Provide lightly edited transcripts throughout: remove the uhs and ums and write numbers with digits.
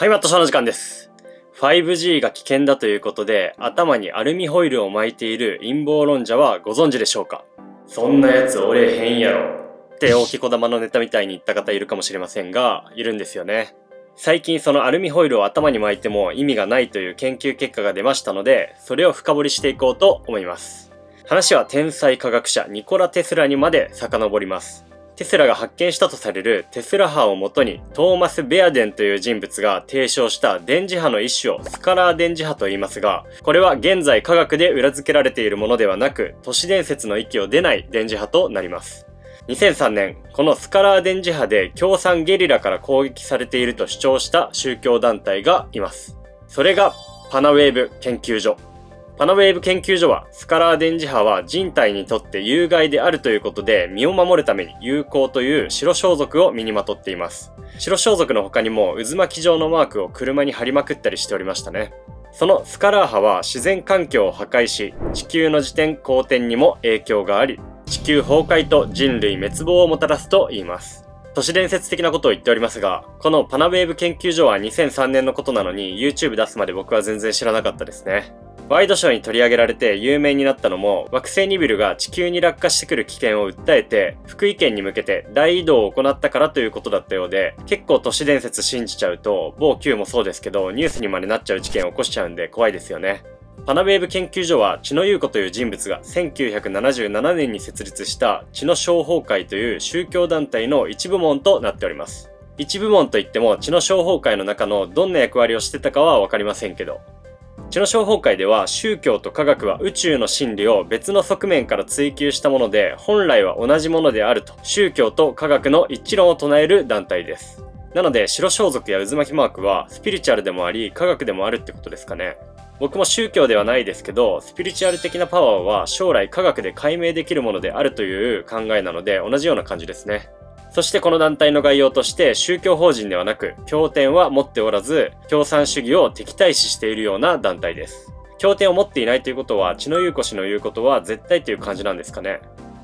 はい、ワットショーの時間です。5G が危険だということで、頭にアルミホイルを巻いている陰謀論者はご存知でしょうか？そんなやつおれへんやろ。って大木こだまのネタみたいに言った方いるかもしれませんが、いるんですよね。最近そのアルミホイルを頭に巻いても意味がないという研究結果が出ましたので、それを深掘りしていこうと思います。話は天才科学者ニコラ・テスラにまで遡ります。テスラが発見したとされるテスラ波をもとにトーマス・ベアデンという人物が提唱した電磁波の一種をスカラー電磁波と言いますが、これは現在科学で裏付けられているものではなく、都市伝説の域を出ない電磁波となります。2003年、このスカラー電磁波で共産ゲリラから攻撃されていると主張した宗教団体がいます。それがパナウェーブ研究所。パナウェーブ研究所は、スカラー電磁波は人体にとって有害であるということで、身を守るために有効という白装束を身にまとっています。白装束の他にも渦巻き状のマークを車に貼りまくったりしておりましたね。そのスカラー波は自然環境を破壊し、地球の自転公転にも影響があり、地球崩壊と人類滅亡をもたらすと言います。都市伝説的なことを言っておりますが、このパナウェーブ研究所は2003年のことなのに YouTube 出すまで僕は全然知らなかったですね。ワイドショーに取り上げられて有名になったのも、惑星ニビルが地球に落下してくる危険を訴えて、福井県に向けて大移動を行ったからということだったようで、結構都市伝説信じちゃうと、某 Q もそうですけど、ニュースにまでなっちゃう事件を起こしちゃうんで怖いですよね。パナウェーブ研究所は、知野優子という人物が1977年に設立した知野商法会という宗教団体の一部門となっております。一部門といっても、知野商法会の中のどんな役割をしてたかはわかりませんけど、知野商法会では宗教と科学は宇宙の真理を別の側面から追求したもので、本来は同じものであると宗教と科学の一致論を唱える団体です。なので白装束や渦巻きマークはスピリチュアルでもあり科学でもあるってことですかね。僕も宗教ではないですけど、スピリチュアル的なパワーは将来科学で解明できるものであるという考えなので同じような感じですね。そしてこの団体の概要として、宗教法人ではなく、教典は持っておらず、共産主義を敵対視しているような団体です。教典を持っていないということは、知野優子氏の言うことは絶対という感じなんですかね。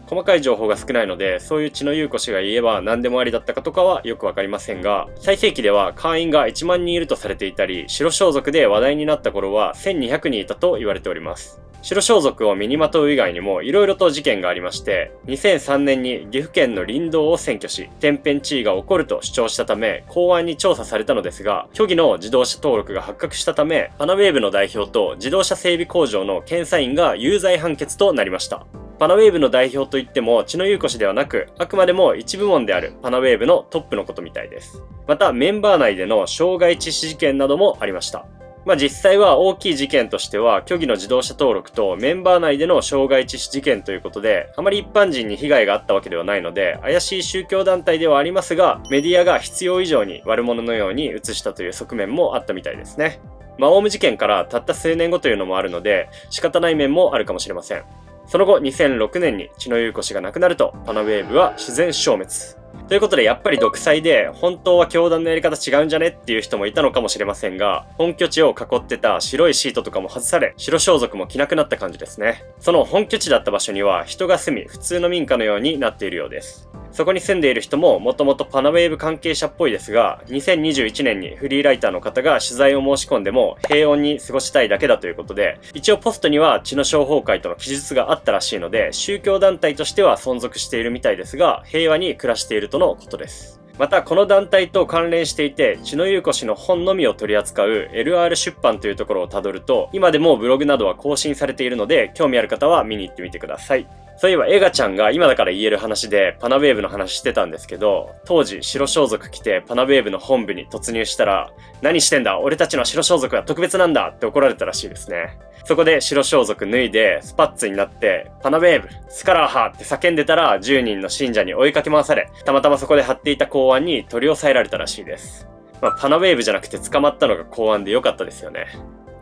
細かい情報が少ないので、そういう知野優子氏が言えば何でもありだったかとかはよくわかりませんが、最盛期では会員が1万人いるとされていたり、白装束で話題になった頃は1200人いたと言われております。白装束を身にまとう以外にも色々と事件がありまして、2003年に岐阜県の林道を占拠し、天変地異が起こると主張したため、公安に調査されたのですが、虚偽の自動車登録が発覚したため、パナウェーブの代表と自動車整備工場の検査員が有罪判決となりました。パナウェーブの代表といっても、知野優子氏ではなく、あくまでも一部門であるパナウェーブのトップのことみたいです。また、メンバー内での傷害致死事件などもありました。まあ実際は大きい事件としては、虚偽の自動車登録とメンバー内での傷害致死事件ということで、あまり一般人に被害があったわけではないので、怪しい宗教団体ではありますが、メディアが必要以上に悪者のように映したという側面もあったみたいですね。まあオウム事件からたった数年後というのもあるので、仕方ない面もあるかもしれません。その後2006年に知野優子氏が亡くなると、パナウェーブは自然消滅。ということでやっぱり独裁で本当は教団のやり方違うんじゃねっていう人もいたのかもしれませんが、本拠地を囲ってた白いシートとかも外され、白装束も着なくなった感じですね。その本拠地だった場所には人が住み、普通の民家のようになっているようです。そこに住んでいる人ももともとパナウェーブ関係者っぽいですが、2021年にフリーライターの方が取材を申し込んでも平穏に過ごしたいだけだということで、一応ポストには知野商法会との記述があったらしいので、宗教団体としては存続しているみたいですが、平和に暮らしているとのことです。またこの団体と関連していて、知野優子氏の本のみを取り扱う LR 出版というところをたどると、今でもブログなどは更新されているので、興味ある方は見に行ってみてください。そういえばエガちゃんが今だから言える話でパナウェーブの話してたんですけど、当時白装束着てパナウェーブの本部に突入したら、何してんだ俺たちの白装束は特別なんだって怒られたらしいですね。そこで白装束脱いでスパッツになってパナウェーブスカラーハーって叫んでたら10人の信者に追いかけ回され、たまたまそこで張っていた公安に取り押さえられたらしいです。まあパナウェーブじゃなくて捕まったのが公安で良かったですよね。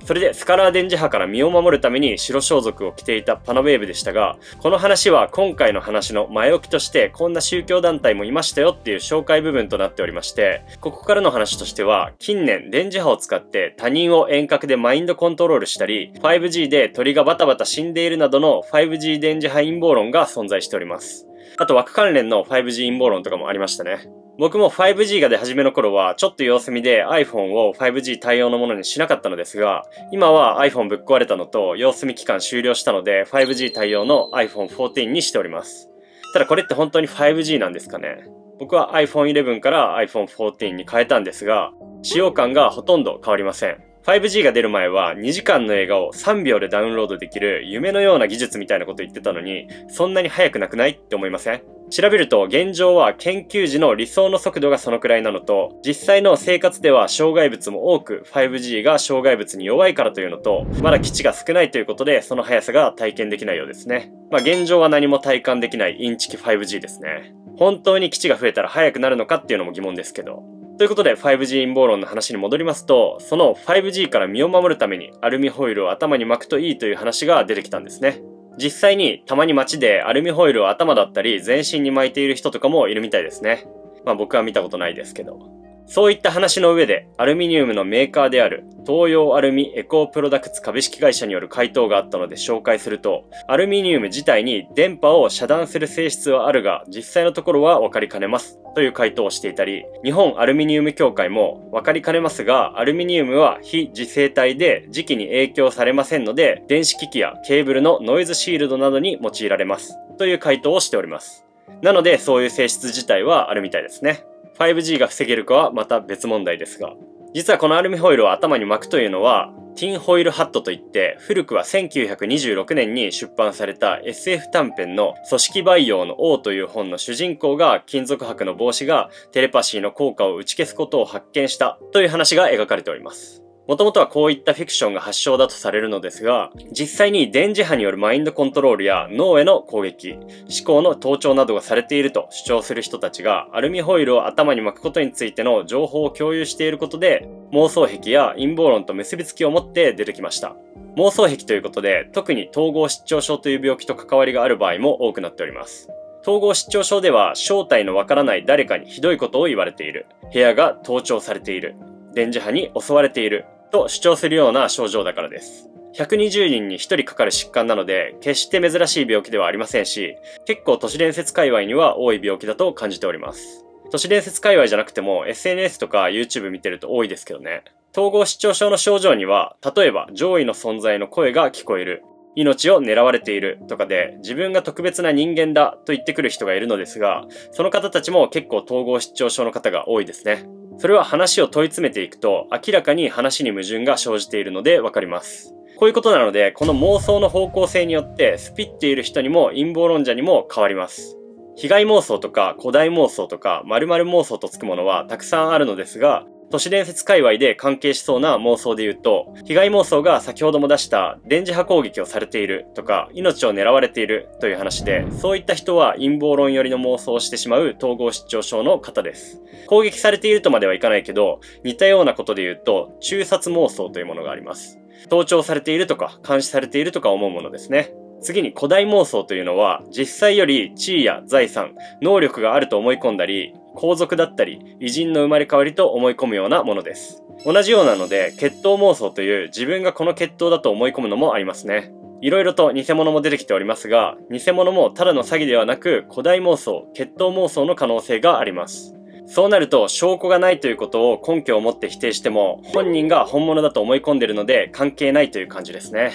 それでスカラー電磁波から身を守るために白装束を着ていたパナウェーブでしたが、この話は今回の話の前置きとしてこんな宗教団体もいましたよっていう紹介部分となっておりまして、ここからの話としては、近年電磁波を使って他人を遠隔でマインドコントロールしたり、5G で鳥がバタバタ死んでいるなどの 5G 電磁波陰謀論が存在しております。あと枠関連の 5G 陰謀論とかもありましたね。僕も 5G が出始めの頃はちょっと様子見で iPhone を 5G 対応のものにしなかったのですが、今は iPhone ぶっ壊れたのと様子見期間終了したので 5G 対応の iPhone 14にしております。ただこれって本当に 5G なんですかね。僕は iPhone 11から iPhone 14に変えたんですが、使用感がほとんど変わりません。5G が出る前は2時間の映画を3秒でダウンロードできる夢のような技術みたいなこと言ってたのに、そんなに早くなくないって思いません？調べると現状は研究時の理想の速度がそのくらいなのと、実際の生活では障害物も多く 5G が障害物に弱いからというのと、まだ基地が少ないということでその速さが体験できないようですね。まあ現状は何も体感できないインチキ 5G ですね。本当に基地が増えたら速くなるのかっていうのも疑問ですけど。ということで 5G 陰謀論の話に戻りますと、その 5G から身を守るためにアルミホイルを頭に巻くといいという話が出てきたんですね。実際にたまに街でアルミホイルを頭だったり全身に巻いている人とかもいるみたいですね。まあ僕は見たことないですけど。そういった話の上でアルミニウムのメーカーである東洋アルミエコープロダクツ株式会社による回答があったので紹介すると、アルミニウム自体に電波を遮断する性質はあるが実際のところは分かりかねますという回答をしていたり、日本アルミニウム協会も分かりかねますがアルミニウムは非磁性体で磁気に影響されませんので電子機器やケーブルのノイズシールドなどに用いられますという回答をしております。なのでそういう性質自体はあるみたいですね。5G が防げるかはまた別問題ですが、実はこのアルミホイルを頭に巻くというのはティンホイルハットといって、古くは1926年に出版された SF 短編の「組織培養の王」という本の主人公が金属箔の帽子がテレパシーの効果を打ち消すことを発見したという話が描かれております。もともとはこういったフィクションが発祥だとされるのですが、実際に電磁波によるマインドコントロールや脳への攻撃、思考の盗聴などがされていると主張する人たちがアルミホイルを頭に巻くことについての情報を共有していることで、妄想癖や陰謀論と結びつきを持って出てきました。妄想癖ということで、特に統合失調症という病気と関わりがある場合も多くなっております。統合失調症では正体のわからない誰かにひどいことを言われている、部屋が盗聴されている、電磁波に襲われていると主張するような症状だからです。120人に1人かかる疾患なので決して珍しい病気ではありませんし、結構都市伝説界隈には多い病気だと感じております。都市伝説界隈じゃなくても SNS とか YouTube 見てると多いですけどね。統合失調症の症状には、例えば上位の存在の声が聞こえる、命を狙われているとかで自分が特別な人間だと言ってくる人がいるのですが、その方たちも結構統合失調症の方が多いですね。それは話を問い詰めていくと明らかに話に矛盾が生じているのでわかります。こういうことなので、この妄想の方向性によってスピっている人にも陰謀論者にも変わります。被害妄想とか古代妄想とか〇〇妄想とつくものはたくさんあるのですが、都市伝説界隈で関係しそうな妄想で言うと、被害妄想が先ほども出した電磁波攻撃をされているとか命を狙われているという話で、そういった人は陰謀論寄りの妄想をしてしまう統合失調症の方です。攻撃されているとまではいかないけど、似たようなことで言うと中殺妄想というものがあります。盗聴されているとか監視されているとか思うものですね。次に古代妄想というのは、実際より地位や財産、能力があると思い込んだり、皇族だったり、偉人の生まれ変わりと思い込むようなものです。同じようなので、血統妄想という自分がこの血統だと思い込むのもありますね。色々と偽物も出てきておりますが、偽物もただの詐欺ではなく、古代妄想、血統妄想の可能性があります。そうなると証拠がないということを根拠を持って否定しても、本人が本物だと思い込んでいるので関係ないという感じですね。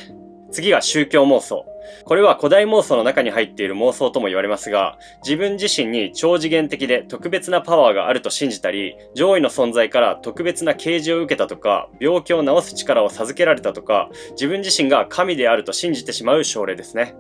次が宗教妄想。これは古代妄想の中に入っている妄想とも言われますが、自分自身に超次元的で特別なパワーがあると信じたり、上位の存在から特別な啓示を受けたとか、病気を治す力を授けられたとか、自分自身が神であると信じてしまう症例ですね。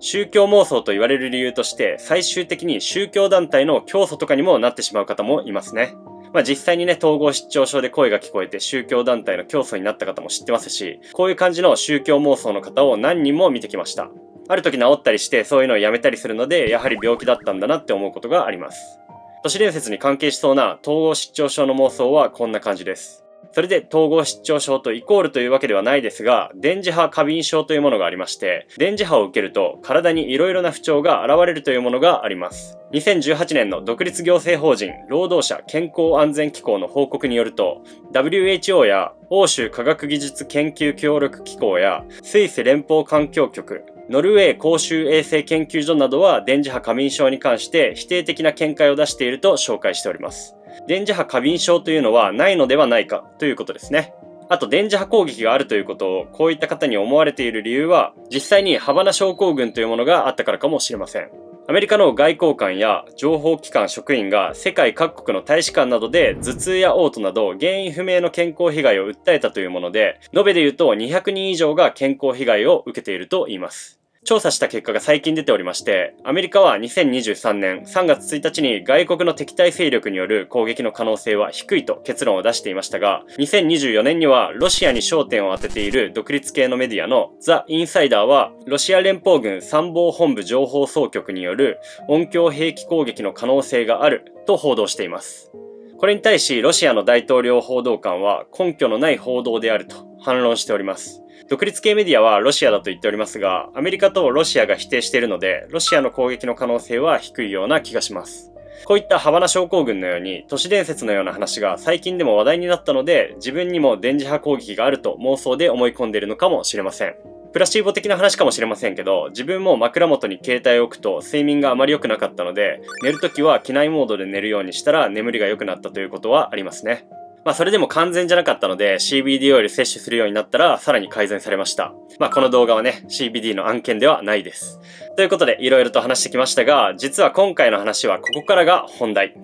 宗教妄想と言われる理由として、最終的に宗教団体の教祖とかにもなってしまう方もいますね。まあ実際にね、統合失調症で声が聞こえて宗教団体の教祖になった方も知ってますし、こういう感じの宗教妄想の方を何人も見てきました。ある時治ったりしてそういうのをやめたりするので、やはり病気だったんだなって思うことがあります。都市伝説に関係しそうな統合失調症の妄想はこんな感じです。それで統合失調症とイコールというわけではないですが、電磁波過敏症というものがありまして、電磁波を受けると体にいろいろな不調が現れるというものがあります。2018年の独立行政法人労働者健康安全機構の報告によると、 WHO や欧州科学技術研究協力機構やスイス連邦環境局、ノルウェー公衆衛生研究所などは電磁波過敏症に関して否定的な見解を出していると紹介しております。電磁波過敏症というのはないのではないかということですね。あと電磁波攻撃があるということをこういった方に思われている理由は、実際にハバナ症候群というものがあったからかもしれません。アメリカの外交官や情報機関職員が世界各国の大使館などで頭痛や嘔吐など原因不明の健康被害を訴えたというもので、延べで言うと200人以上が健康被害を受けていると言います。調査した結果が最近出ておりまして、アメリカは2023年3月1日に外国の敵対勢力による攻撃の可能性は低いと結論を出していましたが、2024年にはロシアに焦点を当てている独立系のメディアのザ・インサイダーは、ロシア連邦軍参謀本部情報総局による音響兵器攻撃の可能性があると報道しています。これに対しロシアの大統領報道官は根拠のない報道であると反論しております。独立系メディアはロシアだと言っておりますが、アメリカとロシアが否定しているので、ロシアの攻撃の可能性は低いような気がします。こういったハバナ症候群のように都市伝説のような話が最近でも話題になったので、自分にも電磁波攻撃があると妄想で思い込んでいるのかもしれません。プラシーボ的な話かもしれませんけど、自分も枕元に携帯を置くと睡眠があまり良くなかったので、寝るときは機内モードで寝るようにしたら眠りが良くなったということはありますね。それでも完全じゃなかったので CBD オイル摂取するようになったらさらに改善されました。この動画はね、CBD の案件ではないです。ということで色々と話してきましたが、実は今回の話はここからが本題。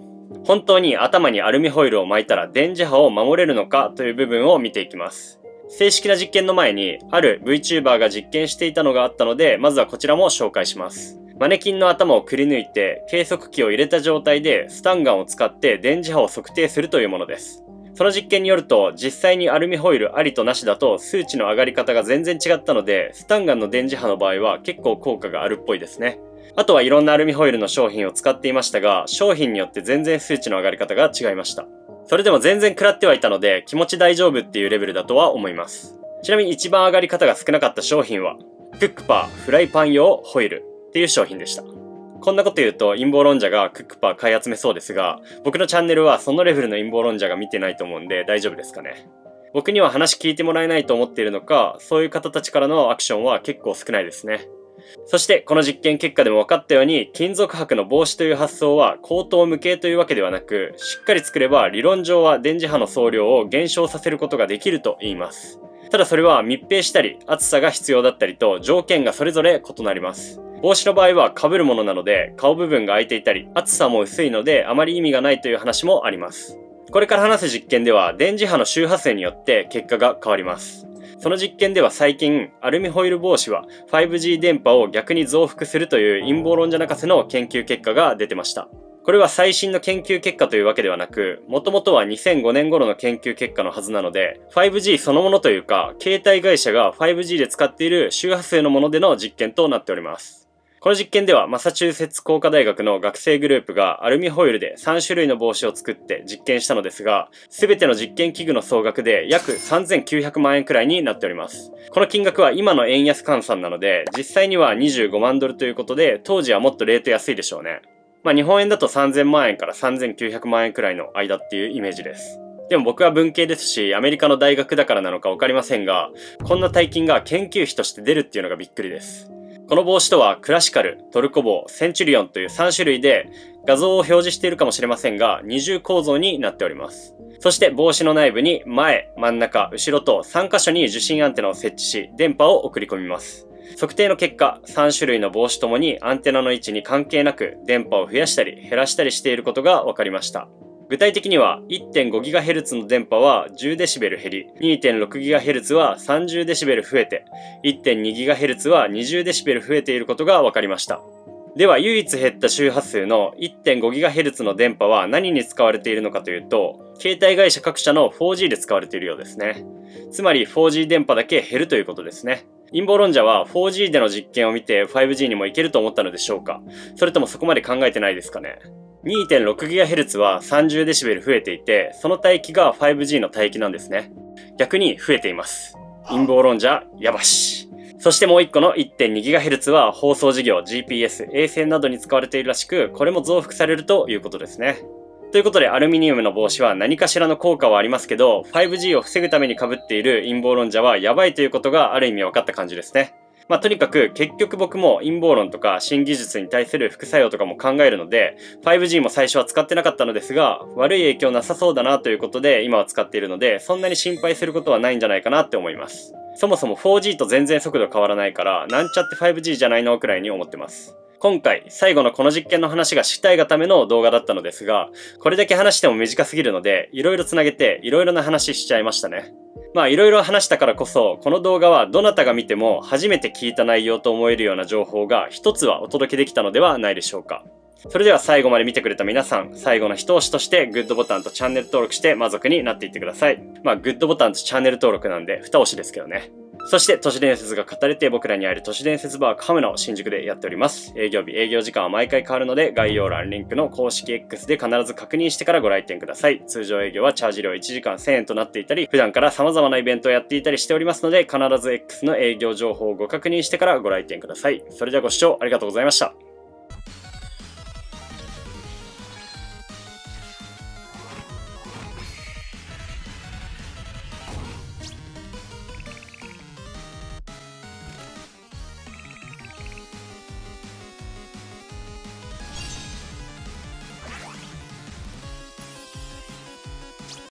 本当に頭にアルミホイルを巻いたら電磁波を守れるのかという部分を見ていきます。正式な実験の前にある VTuber が実験していたのがあったので、まずはこちらも紹介します。マネキンの頭をくり抜いて計測器を入れた状態でスタンガンを使って電磁波を測定するというものです。その実験によると、実際にアルミホイルありとなしだと数値の上がり方が全然違ったので、スタンガンの電磁波の場合は結構効果があるっぽいですね。あとはいろんなアルミホイルの商品を使っていましたが、商品によって全然数値の上がり方が違いました。それでも全然食らってはいたので、気持ち大丈夫っていうレベルだとは思います。ちなみに一番上がり方が少なかった商品は、クックパーフライパン用ホイルっていう商品でした。こんなこと言うと陰謀論者がクックパー買い集めそうですが、僕のチャンネルはそのレベルの陰謀論者が見てないと思うんで大丈夫ですかね。僕には話聞いてもらえないと思っているのか、そういう方たちからのアクションは結構少ないですね。そしてこの実験結果でも分かったように、金属箔の防止という発想は口頭無形というわけではなく、しっかり作れば理論上は電磁波の総量を減少させることができると言います。ただそれは密閉したり、厚さが必要だったりと条件がそれぞれ異なります。帽子の場合は被るものなので顔部分が空いていたり、厚さも薄いのであまり意味がないという話もあります。これから話す実験では電磁波の周波数によって結果が変わります。その実験では最近、アルミホイル帽子は 5G 電波を逆に増幅するという陰謀論者泣かせの研究結果が出てました。これは最新の研究結果というわけではなく、もともとは2005年頃の研究結果のはずなので、5G そのものというか、携帯会社が 5G で使っている周波数のものでの実験となっております。この実験ではマサチューセッツ工科大学の学生グループがアルミホイルで3種類の帽子を作って実験したのですが、すべての実験器具の総額で約3900万円くらいになっております。この金額は今の円安換算なので、実際には25万ドルということで、当時はもっとレート安いでしょうね。日本円だと3000万円から3900万円くらいの間っていうイメージです。でも僕は文系ですし、アメリカの大学だからなのかわかりませんが、こんな大金が研究費として出るっていうのがびっくりです。この帽子とはクラシカル、トルコ帽、センチュリオンという3種類で、画像を表示しているかもしれませんが二重構造になっております。そして帽子の内部に前、真ん中、後ろと3箇所に受信アンテナを設置し、電波を送り込みます。測定の結果、3種類の帽子ともにアンテナの位置に関係なく電波を増やしたり減らしたりしていることが分かりました。具体的には 1.5GHz の電波は 10dB 減り、 2.6GHz は 30dB 増えて、 1.2GHz は 20dB 増えていることが分かりました。では唯一減った周波数の 1.5GHz の電波は何に使われているのかというと、携帯会社各社の 4G で使われているようですね。つまり 4G 電波だけ減るということですね。陰謀論者は 4G での実験を見て 5G にもいけると思ったのでしょうか？それともそこまで考えてないですかね？2.6GHz は 30dB 増えていて、その帯域が 5G の帯域なんですね。逆に増えています。陰謀論者、やばし。そしてもう一個の 1.2GHz は放送事業、GPS、衛星などに使われているらしく、これも増幅されるということですね。ということでアルミニウムの帽子は何かしらの効果はありますけど、5G を防ぐために被っている陰謀論者はやばいということがある意味分かった感じですね。まあとにかく結局僕も陰謀論とか新技術に対する副作用とかも考えるので、 5G も最初は使ってなかったのですが、悪い影響なさそうだなということで今は使っているので、そんなに心配することはないんじゃないかなって思います。そもそも 4G と全然速度変わらないから、なんちゃって 5G じゃないのくらいに思ってます。今回最後のこの実験の話がしたいがための動画だったのですが、これだけ話しても短すぎるので、いろいろつなげていろいろな話しちゃいましたね。まあいろいろ話したからこそ、この動画はどなたが見ても初めて聞いた内容と思えるような情報が一つはお届けできたのではないでしょうか。それでは最後まで見てくれた皆さん、最後の一押しとしてグッドボタンとチャンネル登録して満足になっていってください。まあグッドボタンとチャンネル登録なんで二押しですけどね。そして都市伝説が語れて僕らにある都市伝説バーカムの新宿でやっております。営業日営業時間は毎回変わるので、概要欄リンクの公式 X で必ず確認してからご来店ください。通常営業はチャージ料1時間1000円となっていたり、普段から様々なイベントをやっていたりしておりますので、必ず X の営業情報をご確認してからご来店ください。それではご視聴ありがとうございました。